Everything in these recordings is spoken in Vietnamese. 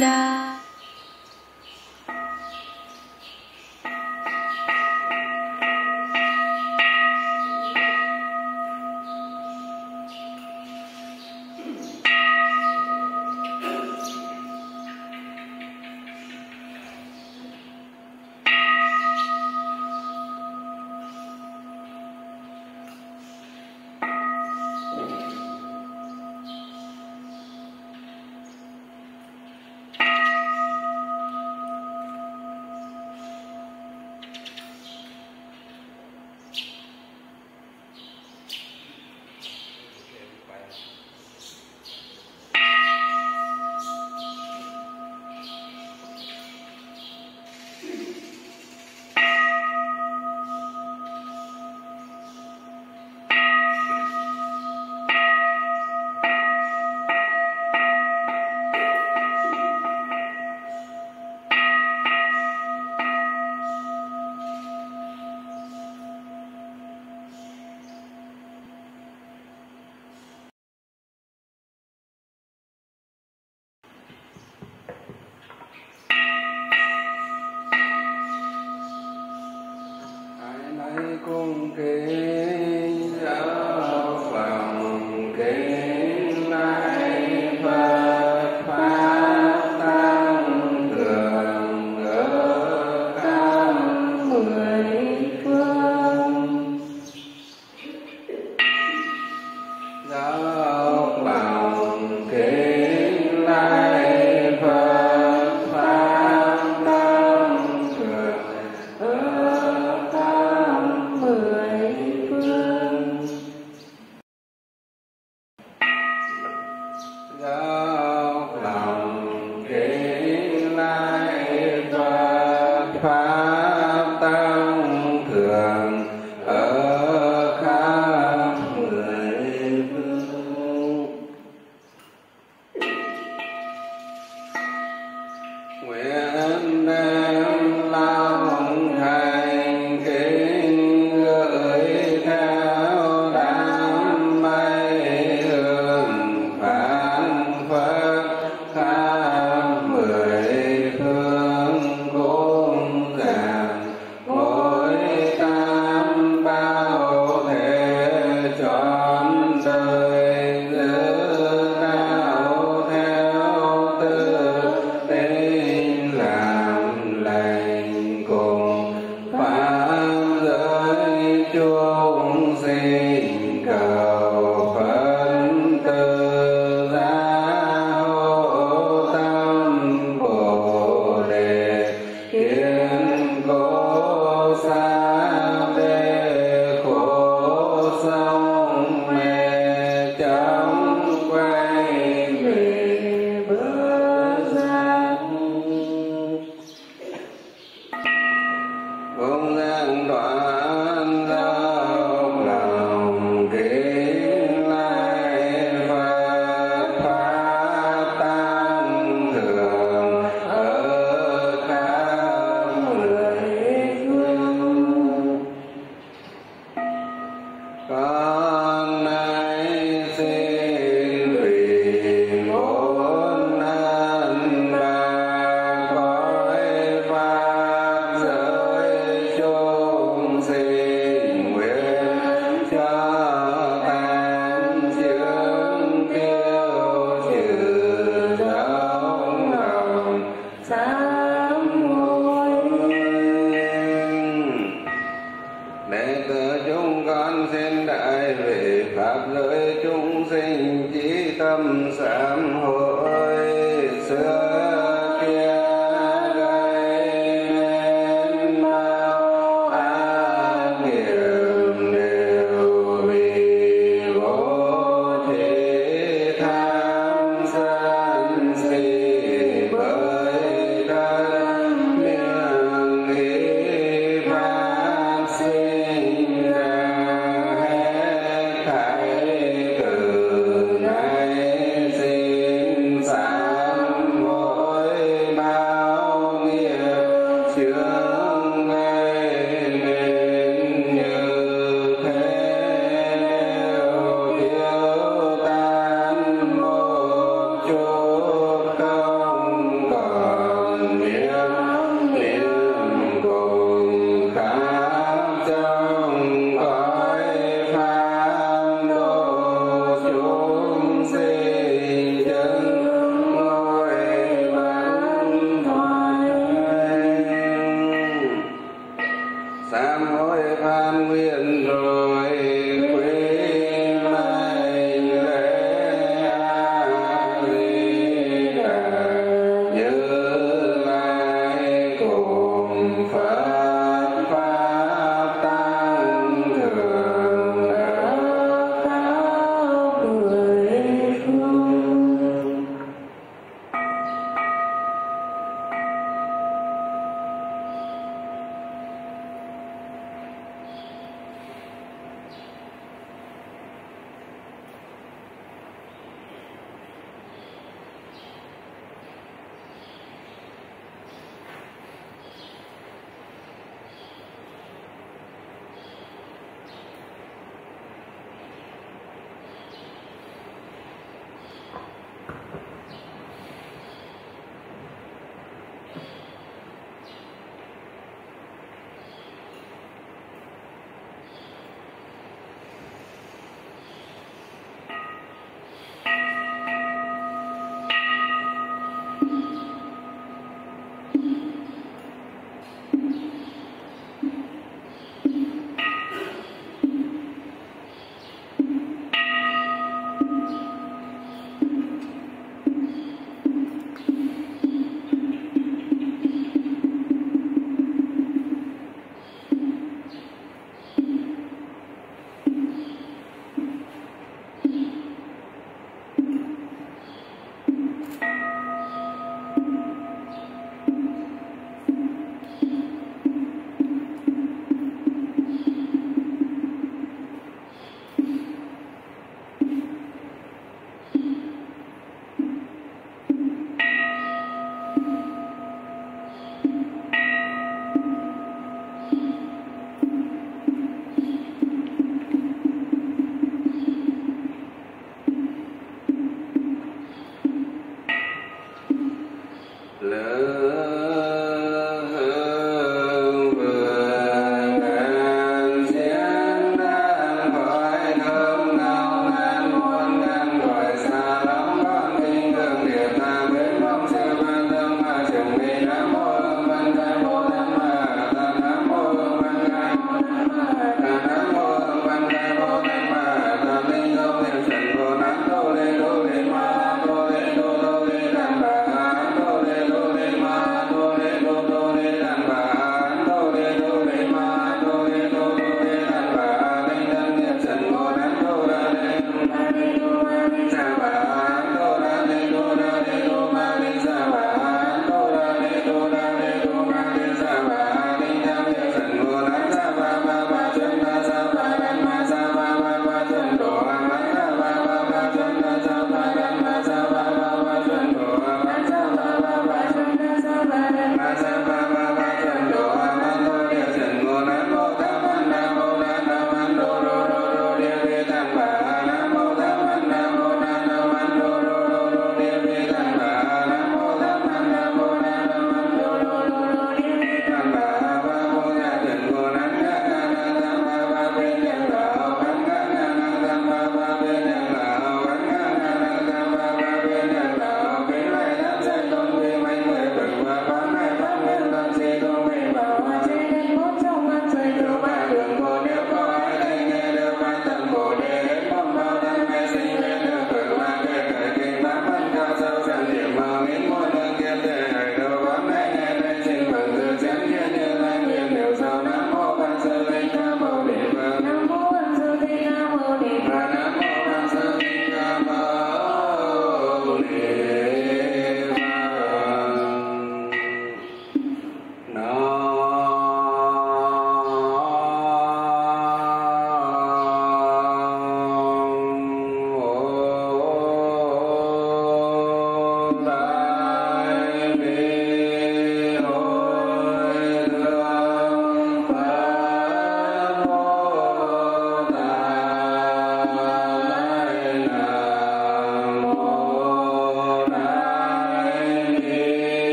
Đà.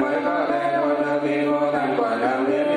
Hãy subscribe cho kênh Ghiền Mì Gõ để không bỏ lỡ những video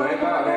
hấp dẫn.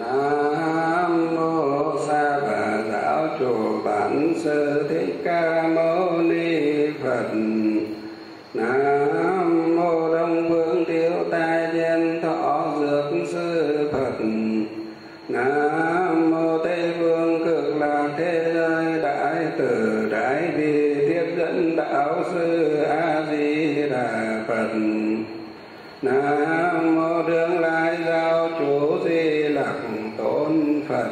Nam Mô Sa Bà Giáo Chủ Bản Sư Thích Ca Mâu Ni Phật. Nam Mô Đông Phương Thiếu Tai Diên Thọ Dược Sư Phật. Nam Mô Tây Phương Cực Lạc Thế Giới Đại Từ Đại Bi Tiếp Dẫn Đạo Sư A Di Đà Phật. Nam Mô Đương Lai Giáo Chủ Di Lặc Tôn Phật.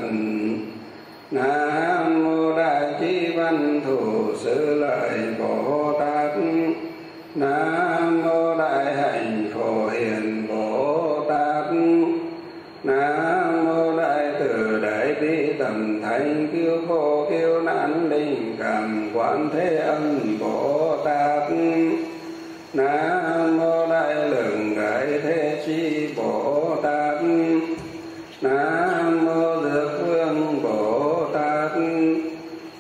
Nam Mô Đại Chí Văn Thù Sư Lợi Bồ Tát. Nam Mô Đại Hạnh Phổ Hiền Bồ Tát. Nam Mô Đại Từ Đại Bi Tầm Thánh Cứu Khổ Cứu Nạn Linh Cảm Quán Thế Âm Bồ Tát. Nam Mô Đại Lượng Đại Thế Chí Bồ Tát. Nam Mô Dược Vương Bồ Tát.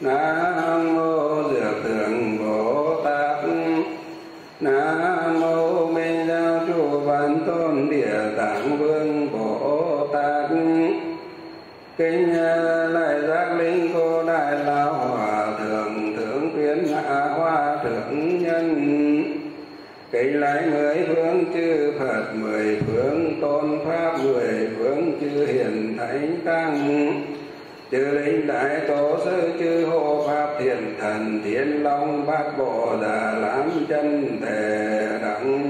Nam Mô Dược Thượng Bồ Tát. Nam Mô Minh Giáo Chủ Bản Tôn Địa Tạng Vương Bồ Tát. Kính lạy Giác Linh Cô Đại Lão Hòa Thượng Thượng Quyến Hạ Hoa Thượng Nhân. Kính lạy mười phương chư Phật, mười phương tôn Pháp, mười phương chư Hiền Thánh Tăng, chư Linh Đại Tổ Sư, chư Hộ Pháp Thiện Thần, Thiên Long Bát Bộ Đà Lãm Chân Thể Đẳng.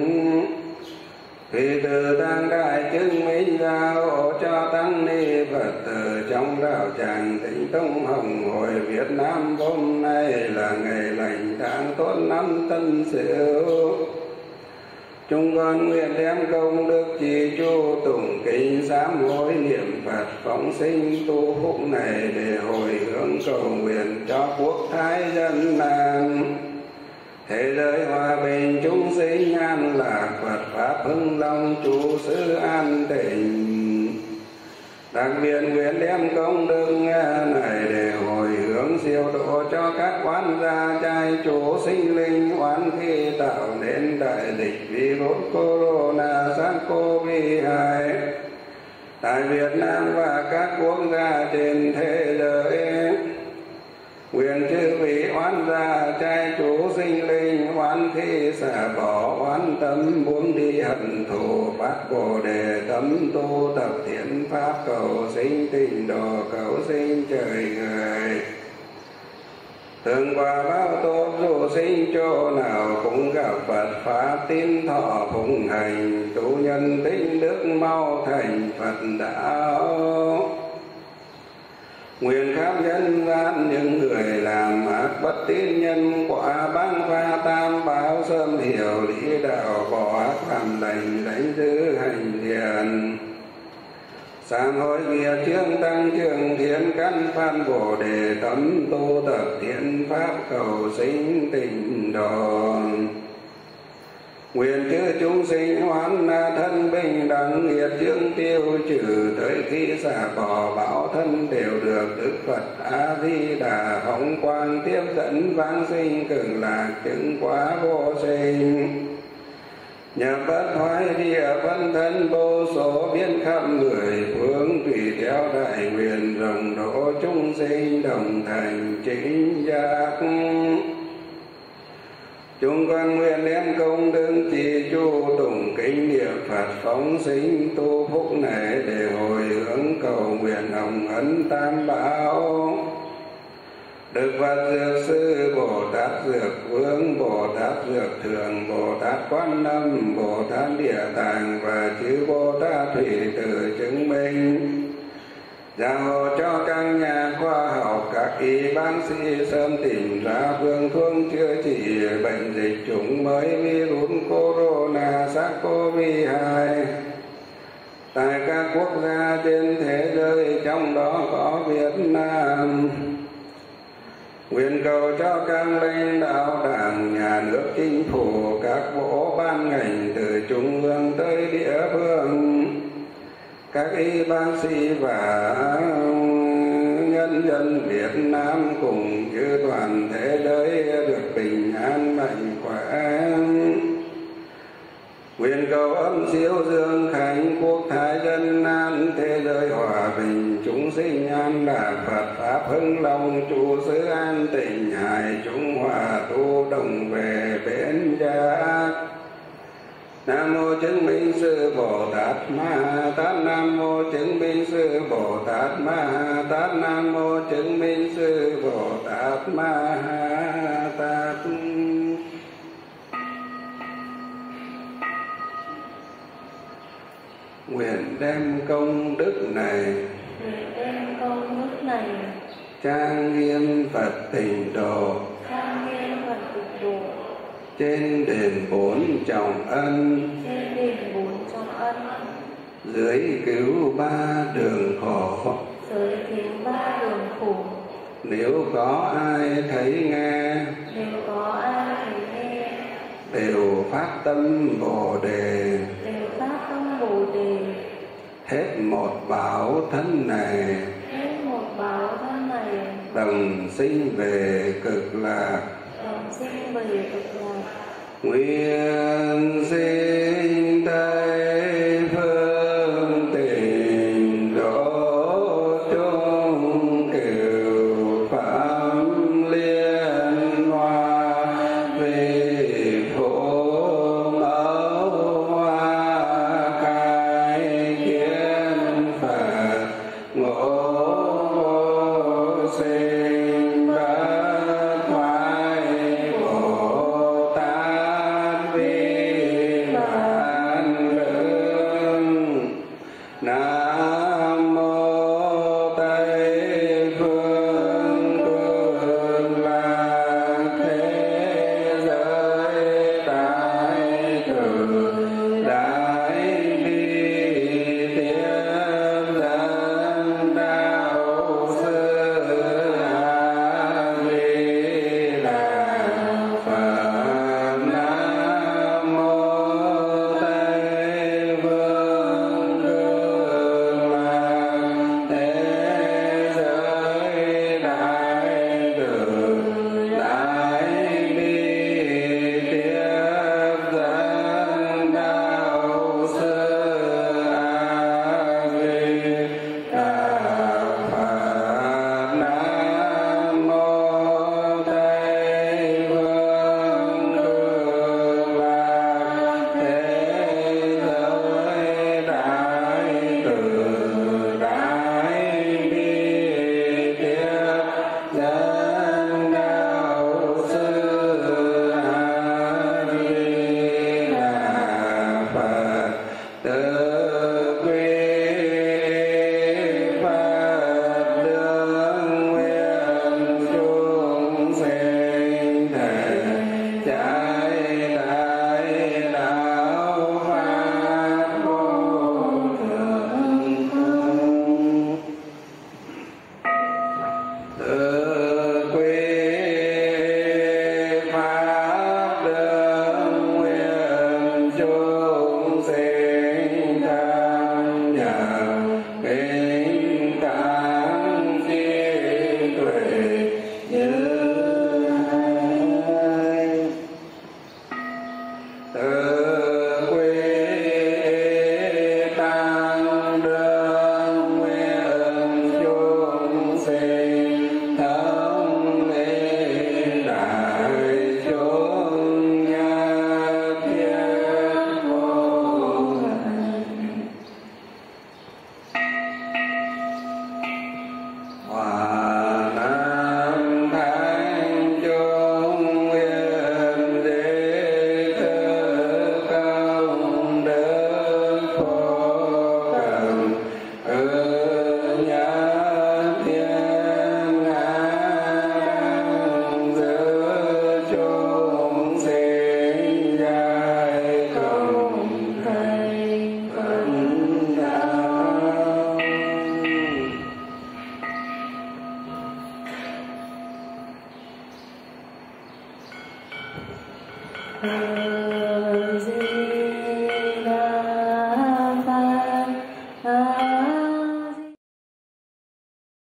Thì từ tăng đại chứng minh giáo cho tăng ni Phật tử trong đạo tràng Tịnh Tông Học Hội Việt Nam. Hôm nay là ngày lành tháng tốt năm Tân Sửu. Chúng con nguyện đem công đức trì chú tụng kinh sám hối niệm Phật phóng sinh tu phúc này để hồi hướng cầu nguyện cho quốc thái dân an, thế giới hòa bình, chúng sinh an lạc, Phật pháp hưng long, chú xứ an tịnh. Đặc biệt nguyện đem công đức này để hồi hướng siêu độ cho các oán gia trai chủ sinh linh oán khi tạo nên đại dịch virus corona SARS-CoV-2 tại Việt Nam và các quốc gia trên thế giới. Nguyện chư vị oán gia trai chủ sinh linh oán khí xả bỏ oán tâm muốn đi hận thù, phát bồ đề tâm tu tập thiện pháp, cầu sinh tịnh độ, cầu sinh trời người. Thường qua bao tốt dù sinh chỗ nào cũng gặp Phật pháp tín thọ phụng hành, tu nhân tích đức mau thành Phật đạo. Nguyện khắp nhân gian những người làm ác bất tín nhân quả, băng pha tam báo sớm hiểu lý đạo, bỏ ác làm lành, đánh giữ hành thiện, sám hối nghiệp chướng tăng trưởng thiện căn, phan bồ đề tấm tu tập thiện pháp, cầu sinh tịnh độ. Nguyện chư chúng sinh hoán na thân bình đẳng, nghiệp chướng tiêu trừ tới khi xả bỏ bảo thân đều được Đức Phật A Di Đà phóng quang tiếp dẫn vãng sinh cực lạc, chứng quá vô sinh nhập bất thoái địa phân thân vô số biến khắp người phương, tùy theo đại nguyện rộng độ chúng sinh đồng thành chính giác. Chúng con nguyện đem công đức trì chú tụng kinh niệm Phật phóng sinh tu phúc này để hồi hướng cầu nguyện hồng ấn tam bảo, Đức Phật Dược Sư Bồ Tát, Dược Vương Bồ Tát, Dược Thượng Bồ Tát, Quan Âm Bồ Tát Địa Tạng và chư Bồ Tát Thủy Tử chứng minh, gia hộ cho các nhà khoa học, các y bác sĩ sớm tìm ra phương thuốc chữa trị bệnh dịch chủng mới virus corona SARS-CoV-2 tại các quốc gia trên thế giới, trong đó có Việt Nam. Nguyện cầu cho các lãnh đạo đảng, nhà nước, chính phủ, các bộ ban ngành từ trung ương tới địa phương, các y bác sĩ và nhân dân Việt Nam cùng chư toàn thế giới được bình an mạnh khỏe. Nguyện cầu âm siêu dương khánh, quốc thái dân an, thế giới hòa bình, Hưng Long trụ xứ an tịnh hải chúng hòa tu đồng về bến giác. Nam mô Chứng Minh Sư Bồ Tát Ma Ha Tát. Nam mô Chứng Minh Sư Bồ Tát Ma Ha Tát. Nam mô Chứng Minh Sư Bồ Tát Ma Ha Tát. Nguyện đem công đức này trang nghiêm Phật tịnh độ, trên đền bốn trọng ân, dưới cứu ba đường khổ, nếu có ai thấy nghe, đều phát tâm Bồ Đề, hết một báo thân này, đồng sinh về cực lạc. Nguyện sinh Tây phương tịnh độ chung cửu pháp liên hoa, vì phổ mẫu hoa khai kiến Phật ngộ A